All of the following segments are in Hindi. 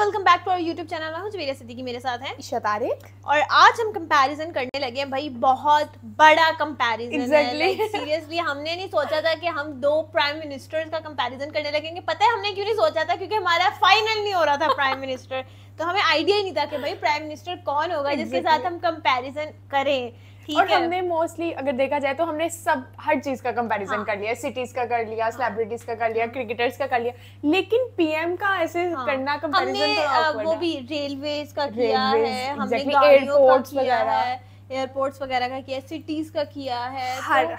Welcome back to our YouTube channel. मैं हूं जवेरिया सिद्दीकी, मेरे साथ हैं ईशा तारिक और आज हम कंपैरिजन करने लगे हैं। भाई बहुत बड़ा कंपैरिजन है, सीरियसली हमने नहीं सोचा था कि हम दो प्राइम मिनिस्टर्स का कंपैरिजन करने लगेंगे। पता है हमने क्यों नहीं सोचा था? क्योंकि हमारा फाइनल नहीं हो रहा था प्राइम मिनिस्टर, तो हमें आइडिया ही नहीं था कि भाई प्राइम मिनिस्टर कौन होगा जिसके साथ हम कंपैरिजन करें। और हमने मोस्टली अगर देखा जाए तो हमने सब हर चीज का कंपैरिजन कर लिया, सिटीज का कर लिया, सेलिब्रिटीज का कर लिया, क्रिकेटर्स का कर लिया, लेकिन पीएम का ऐसे करना कंपैरिजन तो वो भी रेलवेज का किया है, हमने एयरपोर्ट्स वगैरह का किया, सिटीज का किया है,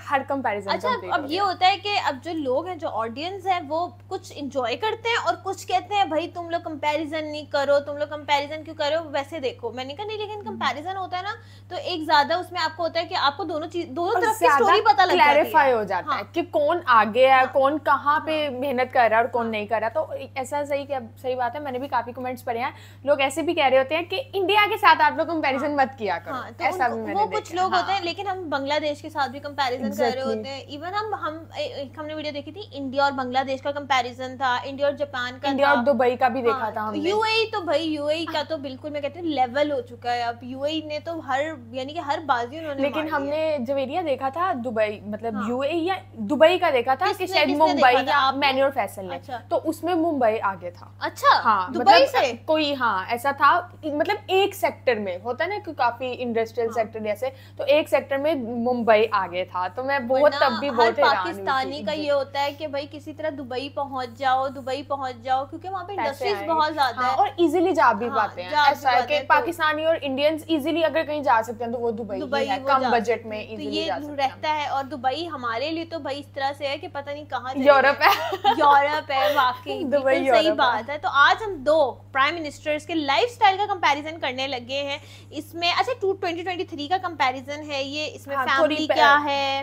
हर कंपैरिजन। अच्छा अब ये होता है कि अब जो लोग हैं, जो ऑडियंस है, वो कुछ एंजॉय करते हैं और कुछ कहते हैं भाई तुम लोग कंपैरिजन नहीं करो, तुम लोग कंपैरिजन क्यों करो, वैसे देखो। मैंने कहा नहीं, लेकिन कंपैरिजन होता है ना तो एक ज्यादा उसमें आपको होता है कि आपको दोनों चीज, दोनों तरफ की स्टोरी पता लग जाती है, क्लैरिफाई हो जाता है कि कौन आगे है, कौन कहाँ पे मेहनत कर रहा है और कौन नहीं कर रहा। तो ऐसा सही सही बात है। मैंने भी काफी कमेंट्स पढ़े हैं, लोग ऐसे भी कह रहे होते हैं कि इंडिया के साथ आप लोग कंपैरिजन मत किया करो, ऐसा वो कुछ लोग होते हैं। लेकिन हम बांग्लादेश के साथ भी कंपैरिजन कर रहे होते हैं। इवन हमने वीडियो देखी थी, इंडिया और बांग्लादेश का कंपैरिजन था, इंडिया और जापान का, इंडिया और दुबई का भी देखा था हमने। यूएई तो भाई यूएई का तो बिल्कुल मैं कहती हूँ लेवल हो चुका है अब, यूएई ने तो हर यानी कि हर बाजी उन्होंने। लेकिन हमने जवेरिया देखा था दुबई, मतलब यूएई या दुबई का देखा था कि शायद मुंबई या मैन्युअल फैसल ने, तो उसमें मुंबई आगे था। अच्छा दुबई से कोई, हाँ ऐसा था, मतलब एक सेक्टर में होता है ना कि काफी इंडस्ट्रियल सेक्टर जैसे, तो एक सेक्टर में मुंबई आगे था। तो मैं बहुत तब भी बहुत पाकिस्तानी का ये होता है कि भाई किसी तरह दुबई पहुंच जाओ, दुबई पहुंच जाओ, क्योंकि वहाँ पे इंडस्ट्रीज बहुत ज्यादा है और इजीली जा भी पाते हैं। ऐसा है कि पाकिस्तानी और इंडियंस इजीली अगर कहीं जा सकते हैं तो वो दुबई है, कम बजट में इजीली जा सकते हैं, रहता है। और दुबई हमारे लिए तो भाई इस तरह से है कि पता नहीं कहाँ, यूरोप है, यूरोप है, वाकई दुबई सही बात है। तो आज हम दो प्राइम मिनिस्टर्स के लाइफस्टाइल का कंपैरिजन करने लगे हैं इसमें। अच्छा 2023 का कंपैरिजन है ये, इसमें फैमिली क्या है,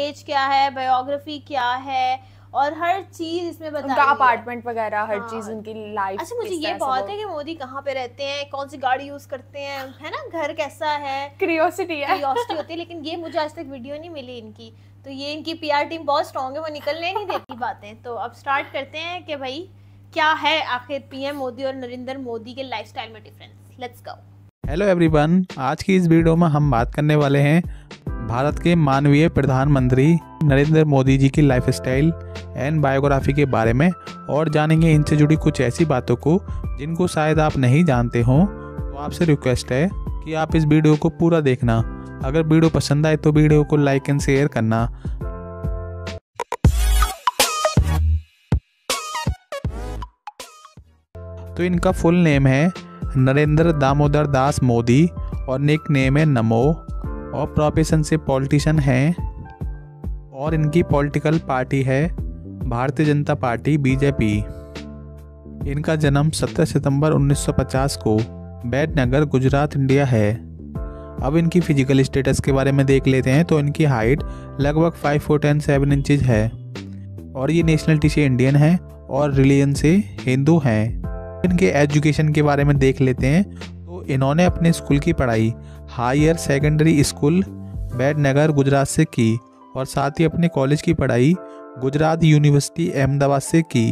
एज क्या है, बायोग्राफी क्या है और हर चीज इसमें बता, उनका अपार्टमेंट वगैरह हर चीज, उनकी लाइफ। अच्छा मुझे ये बहुत है कि मोदी कहाँ पे रहते हैं, कौन सी गाड़ी यूज करते हैं, है ना, घर कैसा है, क्यूरियोसिटी होती है। लेकिन ये मुझे आज तक वीडियो नहीं मिली इनकी, तो ये इनकी पीआर टीम बहुत स्ट्रांग है, वो निकलने नहीं देती बातें। तो अब स्टार्ट करते हैं कि भाई क्या है आखिर पीएम मोदी और नरेंद्र मोदी के लाइफस्टाइल में difference. Let's go. Hello everyone, आज की इस वीडियो में हम बात करने वाले हैं भारत के माननीय प्रधानमंत्री नरेंद्र मोदी जी की लाइफस्टाइल एंड बायोग्राफी के बारे में और जानेंगे इनसे जुड़ी कुछ ऐसी बातों को जिनको शायद आप नहीं जानते हों। तो आपसे रिक्वेस्ट है कि आप इस वीडियो को पूरा देखना, अगर वीडियो पसंद आए तो वीडियो को लाइक एंड शेयर करना। तो इनका फुल नेम है नरेंद्र दामोदर दास मोदी और निक नेम है नमो, और प्रोफेशन से पॉलिटिशियन हैं और इनकी पॉलिटिकल पार्टी है भारतीय जनता पार्टी बीजेपी। इनका जन्म 17 सितंबर 1950 को बैतनगर गुजरात इंडिया है। अब इनकी फिजिकल स्टेटस के बारे में देख लेते हैं। तो इनकी हाइट लगभग 5 फुट 7 इंचेज है और ये नेशनलिटी से इंडियन हैं और रिलीजन से हिंदू हैं। इनके एजुकेशन के बारे में देख लेते हैं। तो इन्होंने अपने स्कूल की पढ़ाई हायर सेकेंडरी स्कूल बैतनगर गुजरात से की और साथ ही अपने कॉलेज की पढ़ाई गुजरात यूनिवर्सिटी अहमदाबाद से की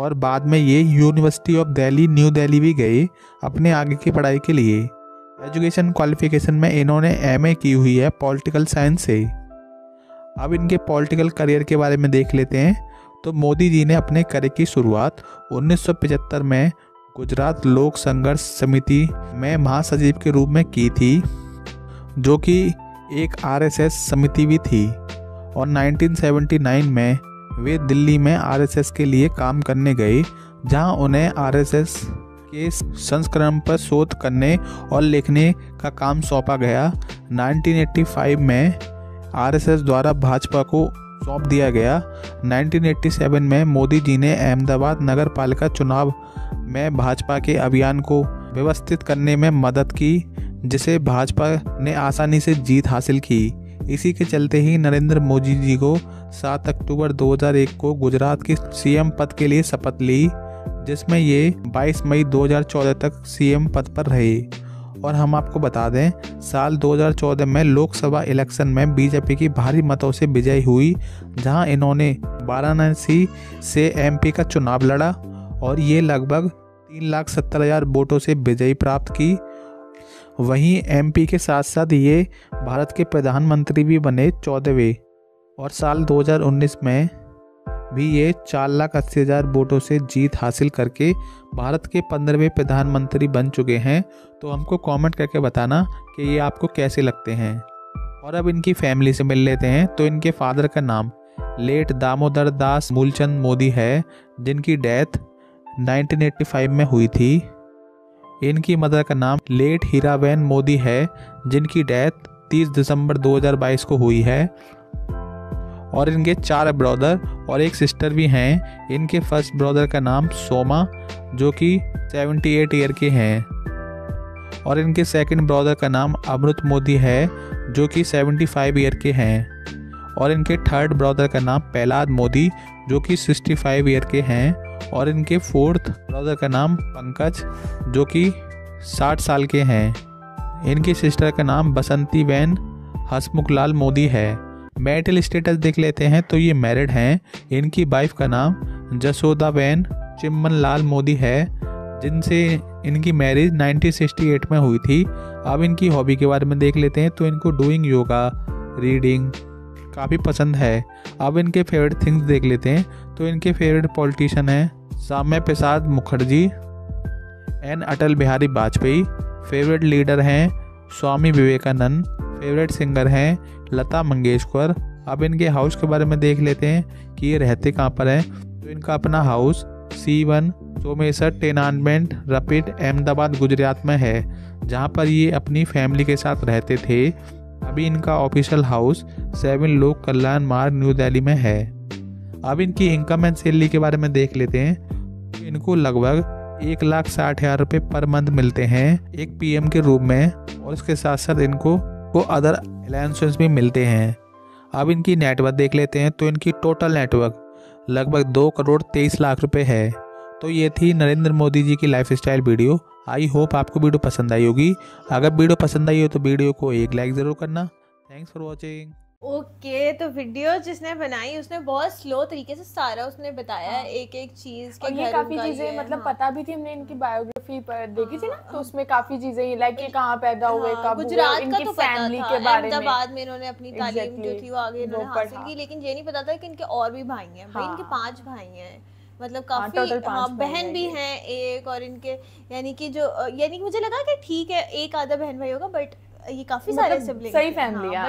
और बाद में ये university of Delhi new Delhi भी गए अपने आगे की पढ़ाई के लिए। एजुकेशन क्वालिफिकेशन में इन्होंने एमए की हुई है पॉलिटिकल साइंस से। अब इनके पॉलिटिकल करियर के बारे में देख लेते हैं। तो मोदी जी ने अपने करियर की शुरुआत 1975 में गुजरात लोक संघर्ष समिति में महासचिव के रूप में की थी, जो कि एक आरएसएस समिति भी थी, और 1979 में वे दिल्ली में आरएसएस के लिए काम करने गए, जहां उन्हें आरएसएस के संस्करण पर शोध करने और लिखने का काम सौंपा गया। 1985 में आरएसएस द्वारा भाजपा को सौंप दिया गया। 1987 में मोदी जी ने अहमदाबाद नगर पालिका चुनाव में भाजपा के अभियान को व्यवस्थित करने में मदद की, जिसे भाजपा ने आसानी से जीत हासिल की। इसी के चलते ही नरेंद्र मोदी जी को 7 अक्टूबर 2001 को गुजरात के सीएम पद के लिए शपथ ली, जिसमें ये 22 मई 2014 तक सीएम पद पर रहे। और हम आपको बता दें साल 2014 में लोकसभा इलेक्शन में बीजेपी की भारी मतों से विजयी हुई, जहां इन्होंने वाराणसी से एमपी का चुनाव लड़ा और ये लगभग 3,70,000 वोटों से विजयी प्राप्त की। वहीं एमपी के साथ साथ ये भारत के प्रधानमंत्री भी बने 14वें, और साल 2019 में भी ये 4,80,000 वोटों से जीत हासिल करके भारत के 15वें प्रधानमंत्री बन चुके हैं। तो हमको कमेंट करके बताना कि ये आपको कैसे लगते हैं। और अब इनकी फैमिली से मिल लेते हैं। तो इनके फादर का नाम लेट दामोदर दास मूलचंद मोदी है, जिनकी डेथ 1985 में हुई थी। इनकी मदर का नाम लेट हीराबेन मोदी है, जिनकी डेथ 30 दिसंबर 2022 को हुई है। और इनके 4 ब्रदर और एक सिस्टर भी हैं। इनके फर्स्ट ब्रदर का नाम सोमा, जो कि 78 ईयर के हैं, और इनके सेकंड ब्रदर का नाम अमृत मोदी है, जो कि 75 ईयर के हैं, और इनके थर्ड ब्रदर का नाम प्रहलाद मोदी, जो कि 65 ईयर के हैं, और इनके फोर्थ ब्रदर का नाम पंकज, जो कि 60 साल के हैं। इनकी सिस्टर का नाम बसंती बहन हसमुखलाल मोदी है। मैरिटल स्टेटस देख लेते हैं। तो ये मैरिड हैं। इनकी वाइफ का नाम जसोदा बहन चिम्मन लाल मोदी है, जिनसे इनकी मैरिज 1968 में हुई थी। अब इनकी हॉबी के बारे में देख लेते हैं। तो इनको डूइंग योगा, रीडिंग काफ़ी पसंद है। अब इनके फेवरेट थिंग्स देख लेते हैं। तो इनके फेवरेट पॉलिटिशियन हैं Syama Prasad Mukherjee and Atal Bihari Vajpayee. Favourite leader हैं स्वामी विवेकानंद। फेवरेट सिंगर हैं लता मंगेशकर। अब इनके हाउस के बारे में देख लेते हैं कि ये रहते कहाँ पर हैं। तो इनका अपना हाउस C1 सोमेसर टेनानमेंट रपिड अहमदाबाद गुजरात में है, जहाँ पर ये अपनी फैमिली के साथ रहते थे। अभी इनका ऑफिशियल हाउस 7 लोक कल्याण मार्ग न्यू दिल्ली में है। अब इनकी इनकम एंड सैलरी के बारे में देख लेते हैं। तो इनको लगभग 1,60,000 रुपये पर मंथ मिलते हैं एक PM के रूप में, और उसके साथ साथ इनको अदर अलाउंसेस भी मिलते हैं। अब इनकी नेटवर्क देख लेते हैं। तो इनकी टोटल नेटवर्क लगभग 2,23,00,000 रुपये है। तो ये थी नरेंद्र मोदी जी की लाइफस्टाइल वीडियो। आई होप आपको वीडियो पसंद आई होगी। अगर वीडियो पसंद आई हो तो वीडियो को एक लाइक ज़रूर करना। Thanks for watching. ओके, तो वीडियो जिसने बनाई उसने बहुत स्लो तरीके से सारा उसने बताया। हाँ। एक एक चीज के ये काफी चीजें मतलब पता भी थी। हमने इनकी बायोग्राफी पर देखी थी ना, तो उसमें काफी चीजें लाइक ये कहाँ पैदा हुए, कब गुजरात का तो फैमिली के बारे में बाद में इन्होंने अपनी तालीम जो थी वो आगे इन्होंने हासिल की। लेकिन ये नहीं पता था कि इनके और भी भाई हैं। भाई इनके 5 भाई हैं, मतलब काफी बहन भी हैं एक, और इनके यानी कि मुझे लगा कि ठीक है एक आधा बहन भाई होगा, बट ये काफी सारे सिब्लिंग्स, सही फैमिली है,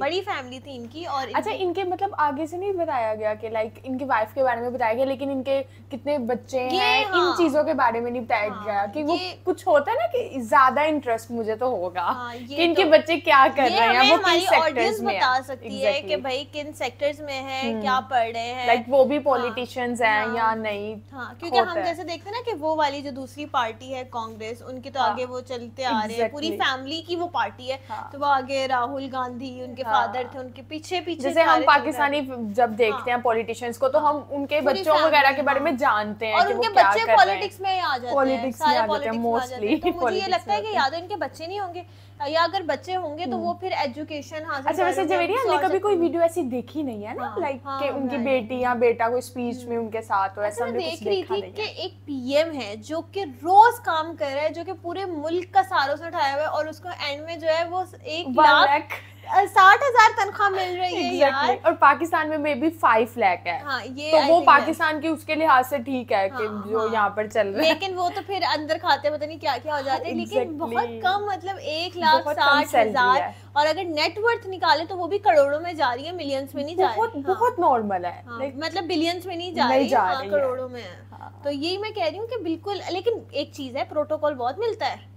बड़ी फैमिली थी इनकी। और अच्छा, इनके मतलब आगे से नहीं बताया गया कि लाइक इनकी वाइफ के बारे में बताया गया, लेकिन इनके कितने बच्चे हैं इन चीजों के बारे में नहीं बताया गया। कि वो कुछ होता है ना कि ज्यादा इंटरेस्ट मुझे तो होगा कि इनके बच्चे क्या कर रहे हैं, वो किस सेक्टर्स में बता सकती है कि भाई किन सेक्टर्स में है, क्या पढ़ रहे हैं, लाइक वो भी पॉलिटिशियंस हैं या नहीं। क्योंकि हम जैसे देखते हैं ना कि वो वाली जो दूसरी पार्टी है कांग्रेस, उनके तो आगे वो चलते आ रहे हैं, पूरी फैमिली की पार्टी है। हाँ। तो वो आगे राहुल गांधी उनके फादर थे, उनके पीछे पीछे जैसे हम पाकिस्तानी जब देखते हैं पॉलिटिशियंस को, तो हम उनके बच्चों वगैरह के बारे में जानते हैं, और उनके बच्चे पॉलिटिक्स में आ जाते हैं मोस्टली। तो मुझे ये लगता है कि या तो इनके बच्चे नहीं होंगे, या अगर बच्चे होंगे तो वो फिर एजुकेशन हासिल। अच्छा, वैसे जवेरिया हमने कभी कोई वीडियो ऐसी देखी नहीं है ना, लाइक कि उनकी बेटी या बेटा कोई स्पीच में उनके साथ हो, ऐसा हमने कुछ देखा नहीं है। देख रही थी कि एक PM है जो कि रोज काम कर रहा है, जो कि पूरे मुल्क का सारा उसने उठाया हुआ है, और उसको एंड में जो है वो 1,60,000 तनख्वाह मिल रही है यार। और पाकिस्तान में मे बी 5 लाख है। हाँ, ये तो वो पाकिस्तान की उसके लिहाज से ठीक है कि जो यहाँ पर चल रहा है, लेकिन वो तो फिर अंदर खाते पता नहीं क्या क्या हो जाते हैं। लेकिन बहुत कम, मतलब 1,60,000, और अगर नेटवर्थ निकाले तो वो भी करोड़ों में जा रही है, मिलियंस में नहीं जा रही। बहुत नॉर्मल है, मतलब बिलियंस में नहीं जा रही, करोड़ों में। तो यही मैं कह रही हूँ कि बिल्कुल। लेकिन एक चीज है, प्रोटोकॉल बहुत मिलता है,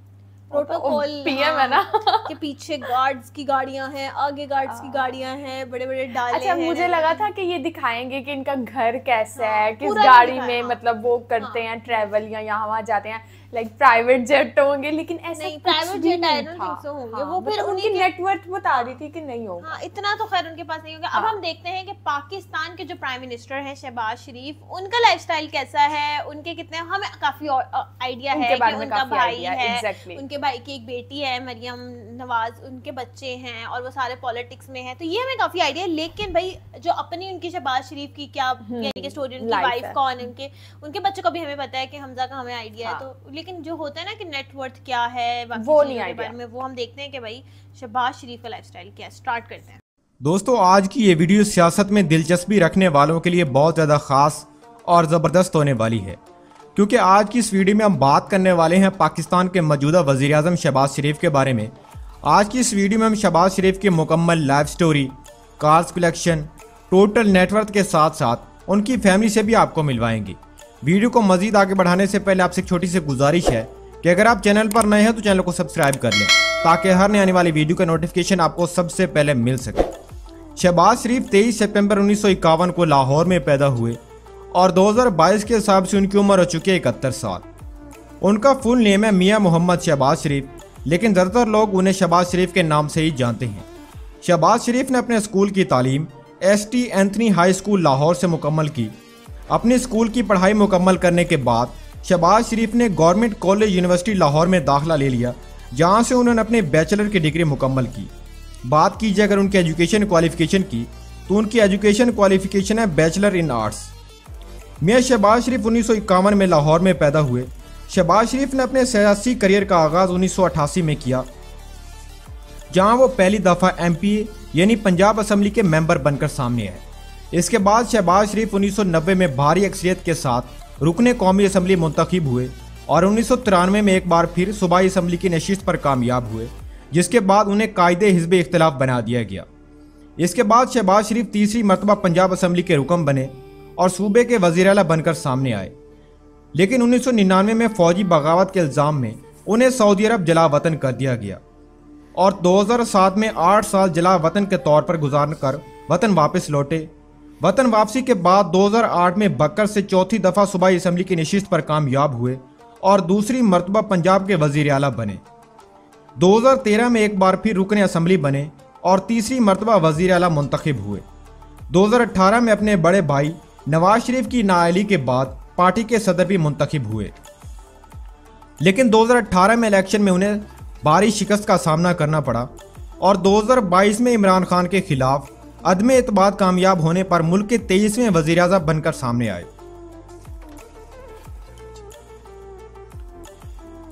प्रोटोकॉल PM है ना कि पीछे गार्ड्स की गाड़ियां हैं, आगे गार्ड्स की गाड़ियां हैं, बड़े बड़े डाले। अच्छा, मुझे लगा था कि ये दिखाएंगे कि इनका घर कैसा है, किस गाड़ी में मतलब वो करते हैं ट्रैवल, या यहाँ वहाँ जाते हैं, लाइक प्राइवेट जेट होंगे, लेकिन ऐसा नहीं, private jet I don't think so होंगे वो। फिर उनकी नेटवर्थ बता रही थी कि नहीं होगा। हाँ, इतना तो खैर उनके पास नहीं होगा। अब हम देखते हैं कि पाकिस्तान के जो प्राइम मिनिस्टर हैं शहबाज शरीफ, उनका लाइफस्टाइल कैसा है, उनके कितने हमें काफी आइडिया है कि उनका भाई है, उनके उनके भाई की एक बेटी है मरियम नवाज, उनके बच्चे हैं और वो सारे पॉलिटिक्स में हैं, तो ये हमें काफी आइडिया है। लेकिन भाई जो अपनी उनकी शहबाज शरीफ की क्या यानी कि स्टोरी, उनकी वाइफ कौन, उनके उनके बच्चों का भी हमें पता है कि हमजा का हमें आइडिया है। तो लेकिन जो होता है ना कि नेटवर्थ क्या है वो नहीं आइडिया में, वो हम देखते हैं कि भाई शहबाज शरीफ का लाइफस्टाइल क्या है। स्टार्ट करते हैं दोस्तों, आज की ये वीडियो सियासत में दिलचस्पी रखने वालों के लिए बहुत ज्यादा खास और जबरदस्त होने वाली है, क्योंकि आज की इस वीडियो में हम बात करने वाले हैं पाकिस्तान के मौजूदा वज़ीर-ए-आज़म शहबाज शरीफ के बारे में। आज की इस वीडियो में हम शहबाज शरीफ की मुकम्मल life story, cars collection, total net worth के साथ साथ उनकी फैमिली से भी आपको मिलवाएंगे। वीडियो को मज़ीद आगे बढ़ाने से पहले आपसे एक छोटी सी गुजारिश है कि अगर आप चैनल पर नए हैं तो चैनल को सब्सक्राइब कर लें ताकि हर नए आने वाली वीडियो का नोटिफिकेशन आपको सबसे पहले मिल सके। शहबाज शरीफ 23 सितंबर 1951 को लाहौर में पैदा हुए और 2022 के हिसाब से उनकी उम्र हो चुकी है 71 साल। उनका फुल नेम है मियां मोहम्मद शहबाज शरीफ, लेकिन ज़्यादातर लोग उन्हें शहबाज शरीफ के नाम से ही जानते हैं। शहबाज शरीफ ने अपने स्कूल की तालीम ST Anthony high school Lahore से मुकम्मल की। अपने स्कूल की पढ़ाई मुकम्मल करने के बाद शहबाज शरीफ ने गवर्नमेंट कॉलेज यूनिवर्सिटी लाहौर में दाखिला ले लिया, जहाँ से उन्होंने अपने बैचलर की डिग्री मुकम्मल की। बात की जाए अगर उनकी एजुकेशन क्वालिफिकेशन की, तो उनकी एजुकेशन क्वालिफिकेशन है बैचलर इन आर्ट्स। मियां शहबाज शरीफ 1951 में लाहौर में पैदा हुए। शहबाज शरीफ ने अपने सियासी करियर का आगाज़ 1988 में किया, जहां वो पहली दफ़ा MPA यानी पंजाब असम्बली के मेंबर बनकर सामने आए। इसके बाद शहबाज शरीफ 1990 में भारी अक्सरियत के साथ रुकने कौमी असम्बली मुंतखब हुए और 1993 में एक बार फिर सूबाई असम्बली की नशिस्त पर कामयाब हुए, जिसके बाद उन्हें कायदे हिज़्ब इख्तिलाफ बना दिया गया। इसके बाद शहबाज शरीफ तीसरी मरतबा पंजाब असम्बली के रुकन बने और सूबे के वज़ीर आला बनकर सामने आए, लेकिन 1999 में फ़ौजी बगावत के इल्ज़ाम में उन्हें सऊदी अरब जला वतन कर दिया गया और 2007 में 8 साल जला वतन के तौर पर गुजार कर वतन वापस लौटे। वतन वापसी के बाद 2008 में बकर से चौथी दफ़ा सूबाई असम्बली की नशिस्त पर कामयाब हुए और दूसरी मरतबा पंजाब के वज़ीर आला बने। 2013 में एक बार फिर रुकन असम्बली बने और तीसरी मरतबा वज़ीर आला मुंतखब हुए। 2018 में अपने बड़े भाई नवाज शरीफ की नाअहली के बाद पार्टी के सदर भी मुंतखब हुए, लेकिन 2018 में इलेक्शन में उन्हें भारी शिकस्त का सामना करना पड़ा और 2022 में इमरान खान के खिलाफ अदम एतमाद कामयाब होने पर मुल्क के 23वें वज़ीर-ए-आज़म बनकर सामने आए।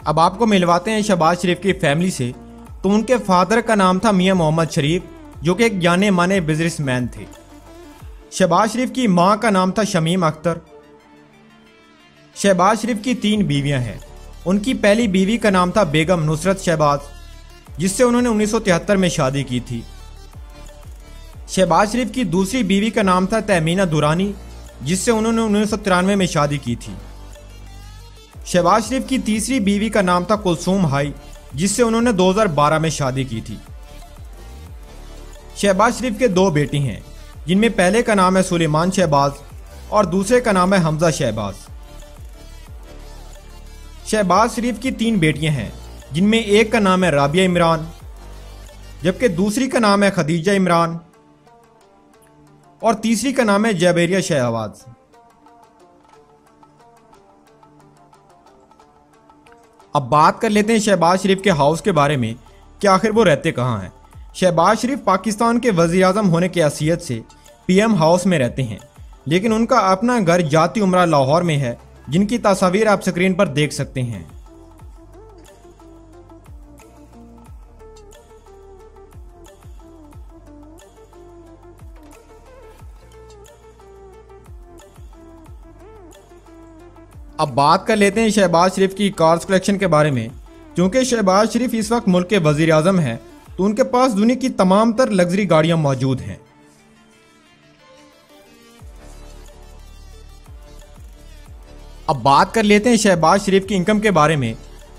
अब आपको मिलवाते हैं शहबाज शरीफ की फैमिली से। तो उनके फादर का नाम था मियां मोहम्मद शरीफ, जो कि एक जाने माने बिजनेसमैन थे। शहबाज शरीफ की मां का नाम था शमीम अख्तर। शहबाज शरीफ की 3 बीवियां हैं। उनकी पहली बीवी का नाम था बेगम नुसरत शहबाज, जिससे उन्होंने 1973 में शादी की थी। शहबाज शरीफ की दूसरी बीवी का नाम था तैमीना दुरानी, जिससे उन्होंने 1993 में शादी की थी। शहबाज शरीफ की तीसरी बीवी का नाम था कुलसूम हाई, जिससे उन्होंने 2012 में शादी की थी। शहबाज शरीफ के 2 बेटे हैं, जिनमें पहले का नाम है सुलेमान शहबाज और दूसरे का नाम है हमजा शहबाज। शहबाज शरीफ की 3 बेटियां हैं, जिनमें एक का नाम है राबिया इमरान, जबकि दूसरी का नाम है खदीजा इमरान और तीसरी का नाम है जबेरिया शहबाज। अब बात कर लेते हैं शहबाज शरीफ के हाउस के बारे में कि आखिर वो रहते कहाँ हैं। शहबाज शरीफ पाकिस्तान के वज़ीर-ए-आज़म होने की हैसियत से PM हाउस में रहते हैं, लेकिन उनका अपना घर जाती उमरा लाहौर में है, जिनकी तस्वीर आप स्क्रीन पर देख सकते हैं। अब बात कर लेते हैं शहबाज शरीफ की कार्स कलेक्शन के बारे में। क्योंकि शहबाज शरीफ इस वक्त मुल्क के वज़ीर-ए-आज़म हैं, तो उनके पास दुनिया की तमाम तर लग्जरी गाड़ियां मौजूद हैं। अब बात कर लेते हैं शहबाज शरीफ की इनकम के बारे में।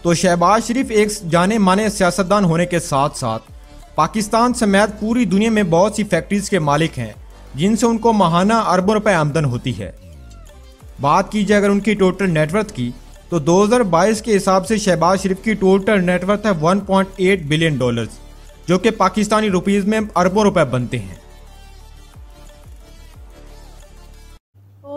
तो शहबाज शरीफ एक जाने माने सियासतदान होने के साथ साथ पाकिस्तान समेत पूरी दुनिया में बहुत सी फैक्ट्रीज के मालिक हैं, जिनसे उनको माहाना अरबों रुपए आमदन होती है। बात की जाए अगर उनकी टोटल नेटवर्थ की, तो 2022 के हिसाब से शहबाज शरीफ की टोटल नेटवर्थ है $1.8 बिलियन, जो कि पाकिस्तानी रुपीस में अरबों रुपए बनते हैं।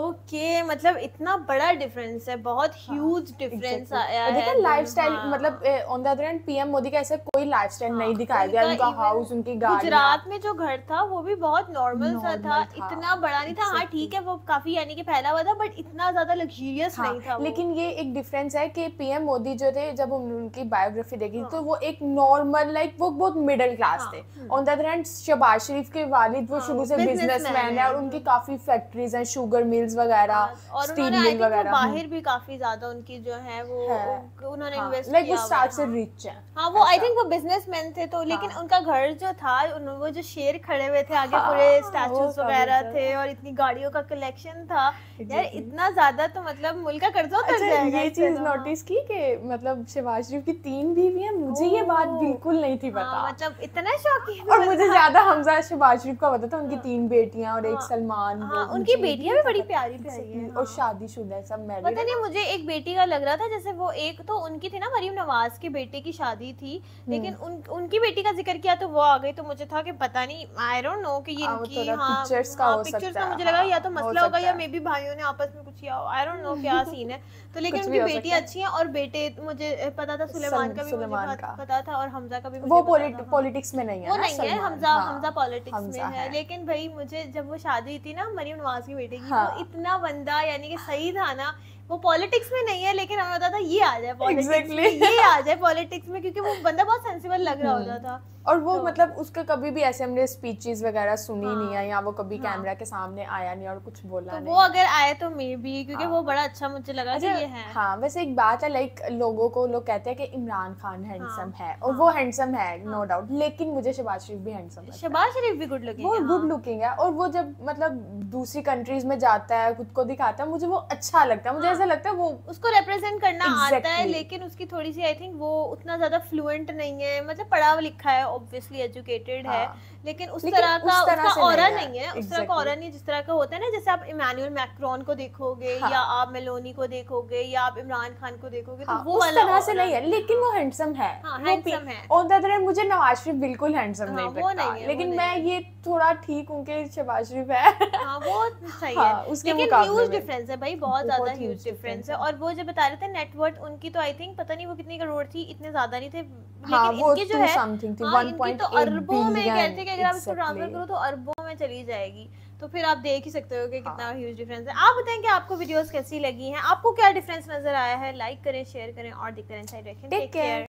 ओके, मतलब इतना बड़ा डिफरेंस है, बहुत ह्यूज डिफरेंस आया है। देखिए लाइफस्टाइल, मतलब on the other end PM Modi का ऐसा कोई लाइफस्टाइल नहीं दिखाया गया, उनका हाउस, उनकी गाड़ी। गुजरात में जो घर था वो भी बहुत नॉर्मल सा था, इतना बड़ा नहीं था। हाँ ठीक है, वो काफी यानी कि फैला हुआ था बट इतना ज्यादा लग्जरियस नहीं था। लेकिन ये एक डिफरेंस है कि पीएम मोदी जो थे, जब उनकी बायोग्राफी देखी तो वो एक नॉर्मल लाइक वो बहुत मिडिल क्लास थे। On the other end Shahbaz Sharif के वालिद वो शुरू से बिजनेसमैन है और उनकी काफी फैक्ट्रीज हैं, शुगर मिल्स वगैरह, स्टील मिल वगैरह। बाहर भी काफी ज्यादा उनकी जो है वो उन्होंने इन्वेस्ट किया, वो स्टार्ट से रिच है। हाँ वो आई थिंक वो बिजनेसमैन थे तो। लेकिन उनका घर जो था, वो जो शेर खड़े हुए थे आगे, पूरे स्टैचूज वगैरह थे और इतनी गाड़ियों का कलेक्शन था। यार इतना ज्यादा तो मतलब मुल्क का कर्जा उतर जाएगा। ये चीज नोटिस की कि मतलब शहबाज शरीफ की 3 बीवी है, मुझे ये बात बिल्कुल नहीं थी पता। मतलब इतना शौकीन, और मुझे ज्यादा हमजा शहबाज शरीफ का पता था, उनकी 3 बेटियां और एक सलमान। उनकी बेटियां भी बड़ी प्यारी प्यारी है और शादीशुदा है सब। मैरिड पता नहीं, मुझे एक बेटी का लग रहा था जैसे वो एक तो उनकी थी ना मरियम नवाज के बेटे की शादी थी, लेकिन उनकी बेटी का जिक्र किया तो वो आ गई, तो मुझे था कि पता नहीं, आई डोंट नो कि ये इनकी पिक्चर्स का हो सकता है। मुझे लगा या तो मसला होगा या मे बी भाइयों ने आपस में कुछ किया हो, आई डोंट नो क्या सीन है। तो लेकिन उनकी बेटी अच्छी है और बेटे मुझे पता था, सुलेमान का भी मुझे पता था और हमजा का भी। वो पॉलिटिक्स में नहीं है, वो नहीं है, हमजा पॉलिटिक्स में है। लेकिन भाई मुझे जब वो शादी थी ना मरियम नवाज की बेटी की, वो इतना बंदा यानी कि सही था ना, वो पॉलिटिक्स में नहीं है लेकिन हमें पता था ये आ जाए पॉलिटिक्स में, ये आ जाए पॉलिटिक्स में, क्योंकि वो बंदा बहुत सेंसिबल लग रहा होता था। और वो तो, मतलब उसका कभी भी ऐसे हमने स्पीचेस वगैरह सुनी नहीं है, या वो कभी कैमरा के सामने आया नहीं और कुछ बोला तो नहीं। वो अगर आए तो मे भी, क्योंकि वो बड़ा अच्छा मुझे लगा कि ये है। हाँ वैसे एक बात है, लाइक लोगों को लोग कहते हैं कि इमरान खान हैंडसम है, और वो हैंडसम है नो डाउट, लेकिन मुझे शहबाज शरीफ भी हैंडसम है। शहबाज शरीफ भी गुड लुकिंग है, और वो जब मतलब दूसरी कंट्रीज में जाता है, खुद को दिखाता है, मुझे वो अच्छा लगता है। मुझे ऐसा लगता है वो उसको रिप्रेजेंट करना आता है, लेकिन उसकी थोड़ी सी आई थिंक वो उतना ज्यादा फ्लुएंट नहीं है। मतलब पढ़ा लिखा है, ऑब्वियसली एजुकेटेड है, लेकिन उस तरह का उसका ऑरा नहीं है, उस तरह का ऑरा नहीं जिस तरह का होता है ना। जैसे आप इमैनुअल मैक्रोन को देखोगे या आप मेलोनी को देखोगे या आप इमरान खान को देखोगे, तो वो वाला तरह से नहीं है, लेकिन वो हैंडसम है, हैंडसम है। और दूसरा मुझे नवाज शरीफ बिल्कुल हैंडसम नहीं लगता, लेकिन मैं ये थोड़ा ठीक हूँ कि शहबाज शरीफ है वो सही है, लेकिन ह्यूज डिफरेंस है भाई, बहुत ज्यादा ह्यूज डिफरेंस है। और वो जो बता रहे थे नेटवर्थ उनकी, तो आई थिंक पता नहीं वो कितनी करोड़ थी, इतने ज्यादा नहीं थे, लेकिन इनकी जो है इनकी तो अरबों में, कहते कि अगर आप इसको ट्रांसफर करो तो अरबों में चली जाएगी। तो फिर आप देख ही सकते हो कि कितना ह्यूज डिफरेंस है। आप बताएं कि आपको वीडियोस कैसी लगी हैं, आपको क्या डिफरेंस नजर आया है। लाइक करें, शेयर करें और देखते रहें, टेक केयर।